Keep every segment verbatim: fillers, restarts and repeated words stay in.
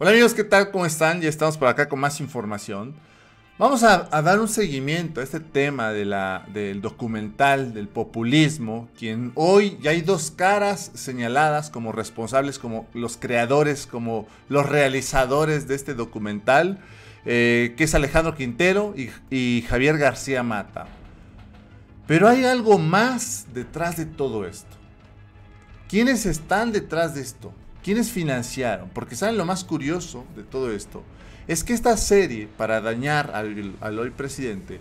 Hola amigos, ¿qué tal? ¿Cómo están? Ya estamos por acá con más información. Vamos a, a dar un seguimiento a este tema de la, del documental del populismo, quien hoy ya hay dos caras señaladas como responsables, como los creadores, como los realizadores de este documental, eh, que es Alejandro Quintero y, y Javier García Mata. Pero hay algo más detrás de todo esto. ¿Quiénes están detrás de esto? ¿Quiénes financiaron? Porque saben lo más curioso de todo esto, es que esta serie, para dañar al, al hoy presidente,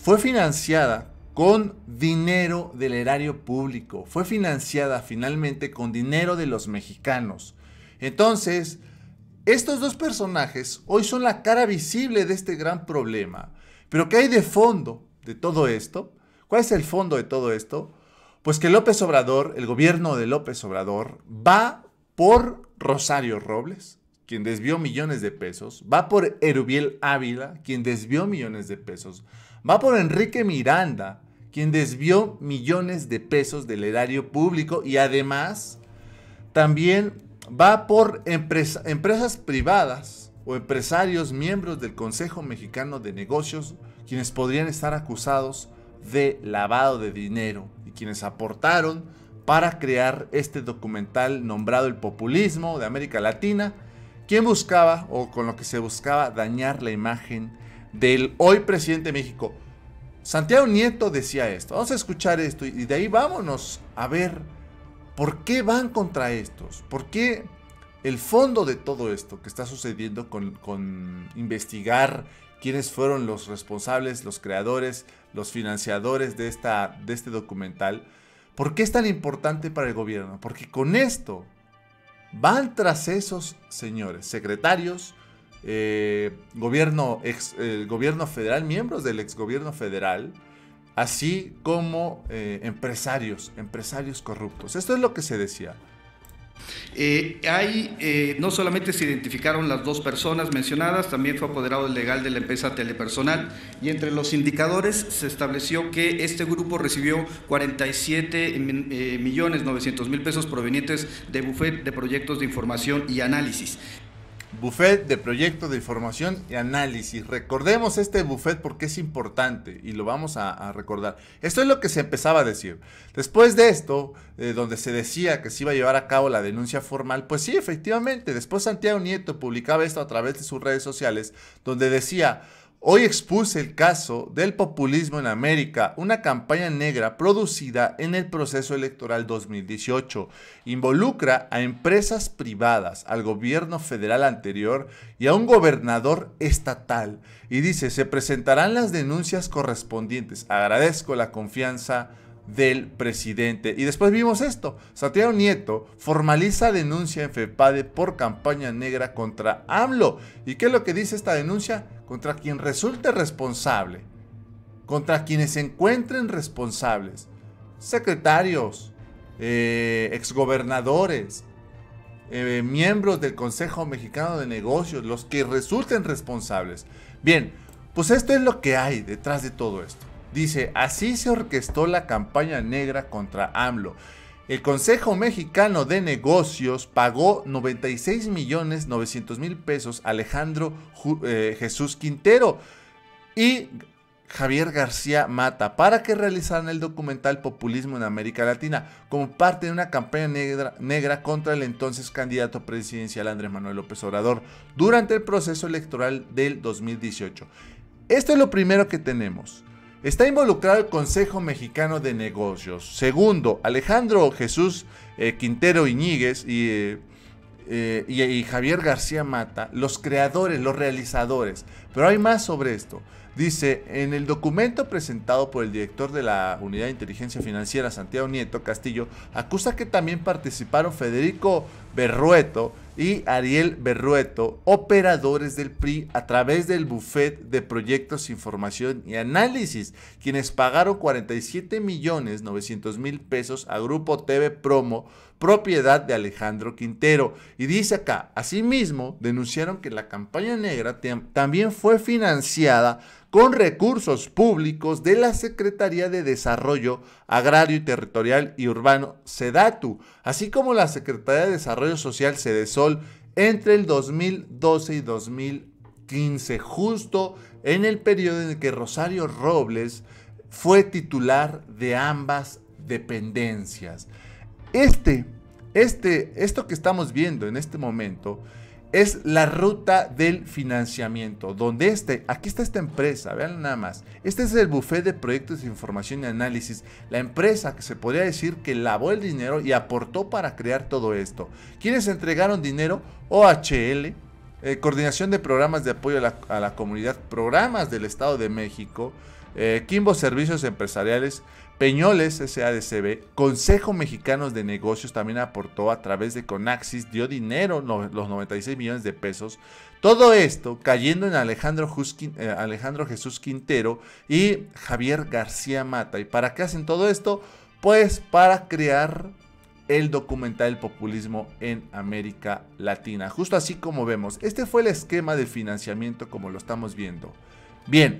fue financiada con dinero del erario público, fue financiada finalmente con dinero de los mexicanos. Entonces, estos dos personajes hoy son la cara visible de este gran problema. ¿Pero qué hay de fondo de todo esto? ¿Cuál es el fondo de todo esto? Pues que López Obrador, el gobierno de López Obrador, va por Rosario Robles, quien desvió millones de pesos, va por Eruviel Ávila, quien desvió millones de pesos, va por Enrique Miranda, quien desvió millones de pesos del erario público y además también va por empresa, empresas privadas o empresarios miembros del Consejo Mexicano de Negocios, quienes podrían estar acusados de lavado de dinero y quienes aportaron para crear este documental nombrado El Populismo de América Latina, quien buscaba, o con lo que se buscaba, dañar la imagen del hoy presidente de México. Santiago Nieto decía esto. Vamos a escuchar esto y de ahí vámonos a ver por qué van contra estos, por qué el fondo de todo esto que está sucediendo con, con investigar quiénes fueron los responsables, los creadores, los financiadores de, esta, de este documental. ¿Por qué es tan importante para el gobierno? Porque con esto van tras esos señores, secretarios, eh, gobierno, ex, eh, gobierno federal, miembros del exgobierno federal, así como eh, empresarios, empresarios corruptos. Esto es lo que se decía. Eh, hay, eh, no solamente se identificaron las dos personas mencionadas, también fue apoderado legal de la empresa Telepersonal y entre los indicadores se estableció que este grupo recibió cuarenta y siete millones novecientos mil pesos provenientes de Buffet de Proyectos de Información y Análisis. Buffet de Proyectos de Información y Análisis. Recordemos este buffet porque es importante y lo vamos a, a recordar. Esto es lo que se empezaba a decir. Después de esto, eh, donde se decía que se iba a llevar a cabo la denuncia formal, pues sí, efectivamente. Después Santiago Nieto publicaba esto a través de sus redes sociales, donde decía: hoy expuse el caso del populismo en América, una campaña negra producida en el proceso electoral dos mil dieciocho. Involucra a empresas privadas, al gobierno federal anterior y a un gobernador estatal. Y dice, se presentarán las denuncias correspondientes. Agradezco la confianza del presidente. Y después vimos esto. Santiago Nieto formaliza denuncia en FEPADE por campaña negra contra AMLO. ¿Y qué es lo que dice esta denuncia? Contra quien resulte responsable, contra quienes se encuentren responsables, secretarios, eh, exgobernadores, eh, miembros del Consejo Mexicano de Negocios, los que resulten responsables. Bien, pues esto es lo que hay detrás de todo esto. Dice, así se orquestó la campaña negra contra AMLO. El Consejo Mexicano de Negocios pagó noventa y seis millones novecientos mil pesos a Alejandro eh, Jesús Quintero y Javier García Mata para que realizaran el documental Populismo en América Latina como parte de una campaña negra, negra contra el entonces candidato presidencial Andrés Manuel López Obrador durante el proceso electoral del dos mil dieciocho. Esto es lo primero que tenemos. Está involucrado el Consejo Mexicano de Negocios. Segundo, Alejandro Jesús eh, Quintero Iñíguez y, eh, eh, y, y Javier García Mata, los creadores, los realizadores. Pero hay más sobre esto. Dice, en el documento presentado por el director de la Unidad de Inteligencia Financiera, Santiago Nieto Castillo, acusa que también participaron Federico Berrueto y Ariel Berrueto, operadores del P R I a través del Buffet de Proyectos, Información y Análisis, quienes pagaron cuarenta y siete millones novecientos mil pesos a Grupo T V Promo, propiedad de Alejandro Quintero. Y dice acá, asimismo, denunciaron que la campaña negra también fue financiada con recursos públicos de la Secretaría de Desarrollo Agrario y Territorial y Urbano, SEDATU, así como la Secretaría de Desarrollo Social, SEDESOL, entre el dos mil doce y dos mil quince, justo en el periodo en el que Rosario Robles fue titular de ambas dependencias. Este, este, esto que estamos viendo en este momento es la ruta del financiamiento, donde este, aquí está esta empresa, vean nada más. Este es el Buffet de Proyectos de Información y Análisis, la empresa que se podría decir que lavó el dinero y aportó para crear todo esto. ¿Quiénes entregaron dinero? O H L, eh, Coordinación de Programas de Apoyo a la, a la Comunidad, Programas del Estado de México, eh, Kimbo Servicios Empresariales, Peñoles, S A D C B, Consejo Mexicano de Negocios también aportó a través de Conaxis, dio dinero, no, los noventa y seis millones de pesos. Todo esto cayendo en Alejandro, Jusquin, eh, Alejandro Jesús Quintero y Javier García Mata. ¿Y para qué hacen todo esto? Pues para crear el documental El Populismo en América Latina. Justo así como vemos. Este fue el esquema de financiamiento como lo estamos viendo. Bien,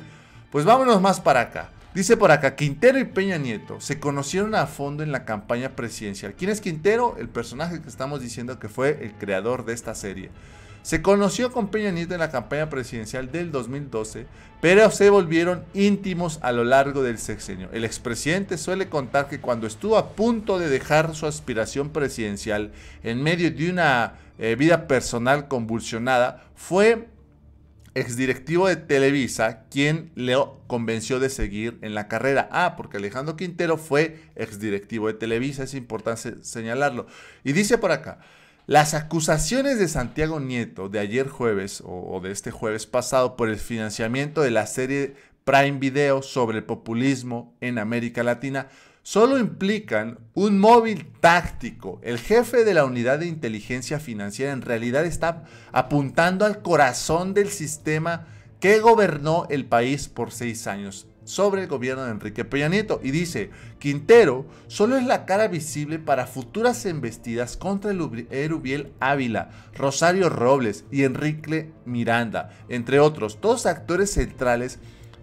pues vámonos más para acá. Dice por acá, Quintero y Peña Nieto se conocieron a fondo en la campaña presidencial. ¿Quién es Quintero? El personaje que estamos diciendo que fue el creador de esta serie. Se conoció con Peña Nieto en la campaña presidencial del dos mil doce, pero se volvieron íntimos a lo largo del sexenio. El expresidente suele contar que cuando estuvo a punto de dejar su aspiración presidencial en medio de una eh, vida personal convulsionada, fue exdirectivo de Televisa quien le convenció de seguir en la carrera. Ah, porque Alejandro Quintero fue exdirectivo de Televisa, es importante señalarlo. Y dice por acá, las acusaciones de Santiago Nieto de ayer jueves o, o de este jueves pasado por el financiamiento de la serie Prime Video sobre el populismo en América Latina solo implican un móvil táctico. El jefe de la unidad de inteligencia financiera en realidad está apuntando al corazón del sistema que gobernó el país por seis años sobre el gobierno de Enrique Peña Nieto. Y dice, Quintero solo es la cara visible para futuras embestidas contra Eruviel Ávila, Rosario Robles y Enrique Miranda, entre otros, dos actores centrales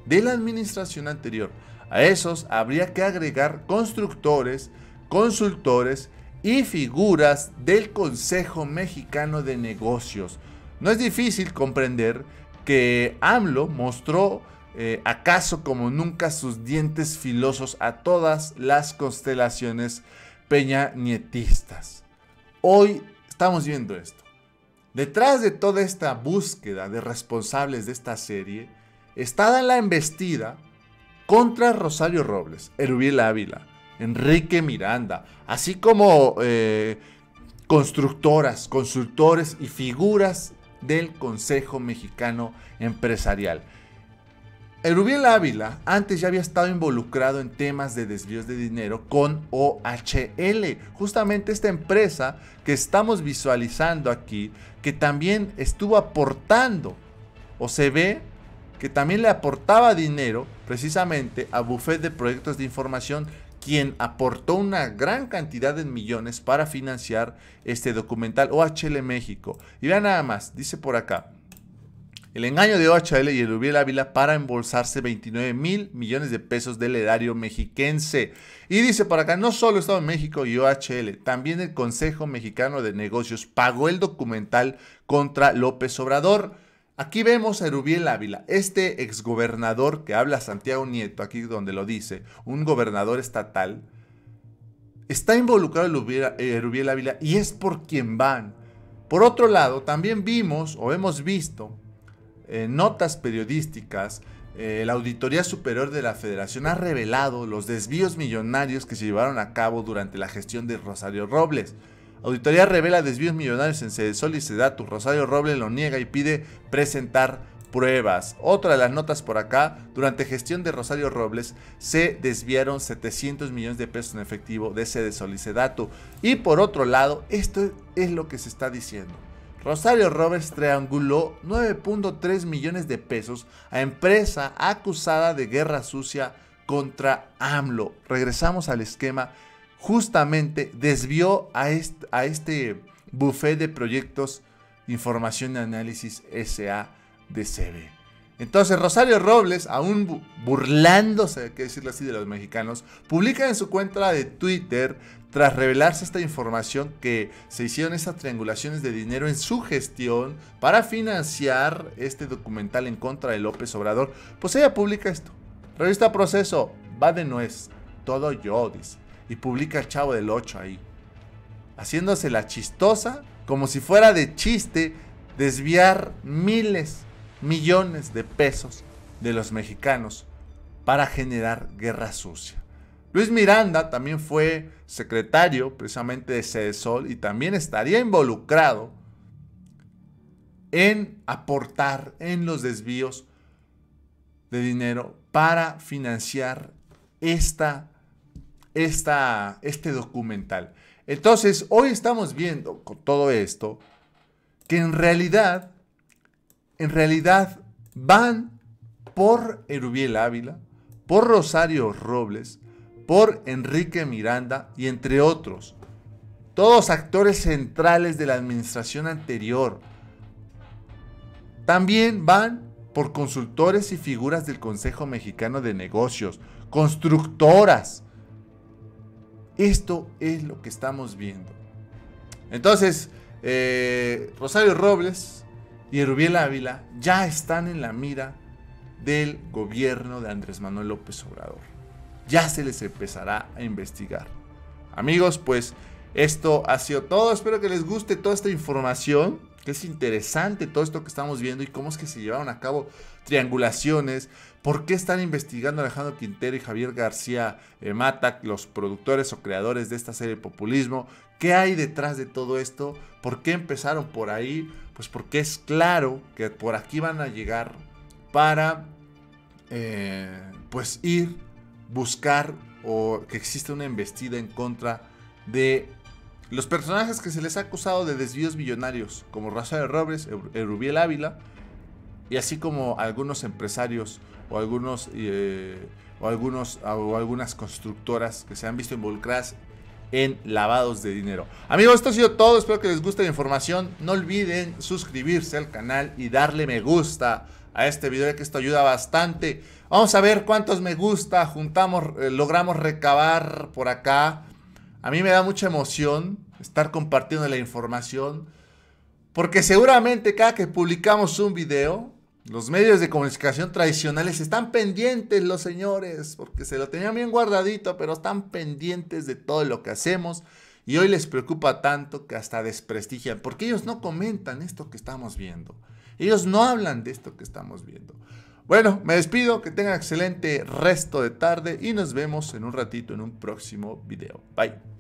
de la administración anterior. A esos habría que agregar constructores, consultores y figuras del Consejo Mexicano de Negocios. No es difícil comprender que AMLO mostró eh, acaso como nunca sus dientes filosos a todas las constelaciones peñanietistas. Hoy estamos viendo esto. Detrás de toda esta búsqueda de responsables de esta serie está la embestida contra Rosario Robles, Eruviel Ávila, Enrique Miranda, así como eh, constructoras, consultores y figuras del Consejo Mexicano Empresarial. Eruviel Ávila antes ya había estado involucrado en temas de desvíos de dinero con O H L, justamente esta empresa que estamos visualizando aquí, que también estuvo aportando, o se ve que también le aportaba dinero precisamente a Buffet de Proyectos de Información, quien aportó una gran cantidad de millones para financiar este documental O H L México. Y vean nada más, dice por acá, el engaño de O H L y Eruviel Ávila para embolsarse veintinueve mil millones de pesos del erario mexiquense. Y dice por acá, no solo Estado de México y O H L, también el Consejo Mexicano de Negocios pagó el documental contra López Obrador. Aquí vemos a Eruviel Ávila, este exgobernador que habla Santiago Nieto, aquí donde lo dice, un gobernador estatal. Está involucrado Eruviel Ávila y es por quien van. Por otro lado, también vimos o hemos visto eh, notas periodísticas. Eh, la Auditoría Superior de la Federación ha revelado los desvíos millonarios que se llevaron a cabo durante la gestión de Rosario Robles. Auditoría revela desvíos millonarios en SEDESOL y SEDATU. Rosario Robles lo niega y pide presentar pruebas. Otra de las notas por acá, durante gestión de Rosario Robles se desviaron setecientos millones de pesos en efectivo de SEDESOL y SEDATU. Y por otro lado, esto es lo que se está diciendo. Rosario Robles trianguló nueve punto tres millones de pesos a empresa acusada de guerra sucia contra AMLO. Regresamos al esquema. Justamente desvió a este, a este Buffet de Proyectos, Información y Análisis S A D C B. Entonces Rosario Robles, aún bu burlándose, hay que decirlo así, de los mexicanos, publica en su cuenta de Twitter, tras revelarse esta información, que se hicieron estas triangulaciones de dinero en su gestión para financiar este documental en contra de López Obrador. Pues ella publica esto. Revista Proceso, va de nuez, todo yo, dice. Y publica el Chavo del ocho ahí, haciéndose la chistosa, como si fuera de chiste desviar miles, millones de pesos de los mexicanos para generar guerra sucia. Luis Miranda también fue secretario precisamente de SEDESOL y también estaría involucrado en aportar en los desvíos de dinero para financiar esta, esta, este documental. Entonces, hoy estamos viendo con todo esto que en realidad En realidad van por Eruviel Ávila, por Rosario Robles, por Enrique Miranda y entre otros. Todos actores centrales de la administración anterior. También van por consultores y figuras del Consejo Mexicano de Negocios, constructoras. Esto es lo que estamos viendo. Entonces, eh, Rosario Robles y Eruviel Ávila ya están en la mira del gobierno de Andrés Manuel López Obrador. Ya se les empezará a investigar. Amigos, pues esto ha sido todo. Espero que les guste toda esta información, que es interesante todo esto que estamos viendo y cómo es que se llevaron a cabo triangulaciones, por qué están investigando a Alejandro Quintero y Javier García eh, Mata, los productores o creadores de esta serie Populismo. ¿Qué hay detrás de todo esto? ¿Por qué empezaron por ahí? Pues porque es claro que por aquí van a llegar para eh, pues ir, buscar o que exista una embestida en contra de los personajes que se les ha acusado de desvíos millonarios, como Rosario Robles, Eruviel Ávila, y así como algunos empresarios o algunos, eh, o algunos o algunas constructoras que se han visto involucradas en lavados de dinero. Amigos, esto ha sido todo. Espero que les guste la información. No olviden suscribirse al canal y darle me gusta a este video, ya que esto ayuda bastante. Vamos a ver cuántos me gusta juntamos, eh, logramos recabar por acá. A mí me da mucha emoción estar compartiendo la información, porque seguramente cada que publicamos un video, los medios de comunicación tradicionales están pendientes, los señores, porque se lo tenían bien guardadito, pero están pendientes de todo lo que hacemos y hoy les preocupa tanto que hasta desprestigian, porque ellos no comentan esto que estamos viendo. Ellos no hablan de esto que estamos viendo. Bueno, me despido, que tengan excelente resto de tarde y nos vemos en un ratito en un próximo video. Bye.